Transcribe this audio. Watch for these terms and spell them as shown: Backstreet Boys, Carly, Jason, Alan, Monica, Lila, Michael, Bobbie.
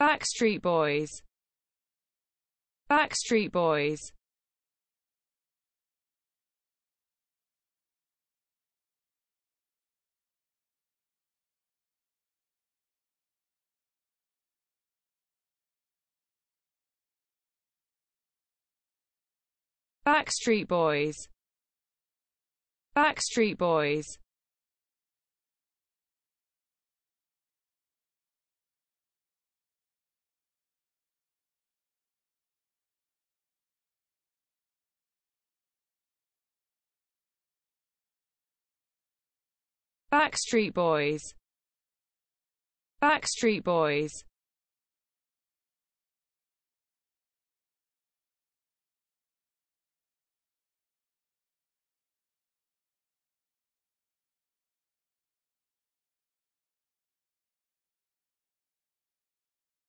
Backstreet Boys, Backstreet Boys, Backstreet Boys, Backstreet Boys, Backstreet Boys, Backstreet Boys.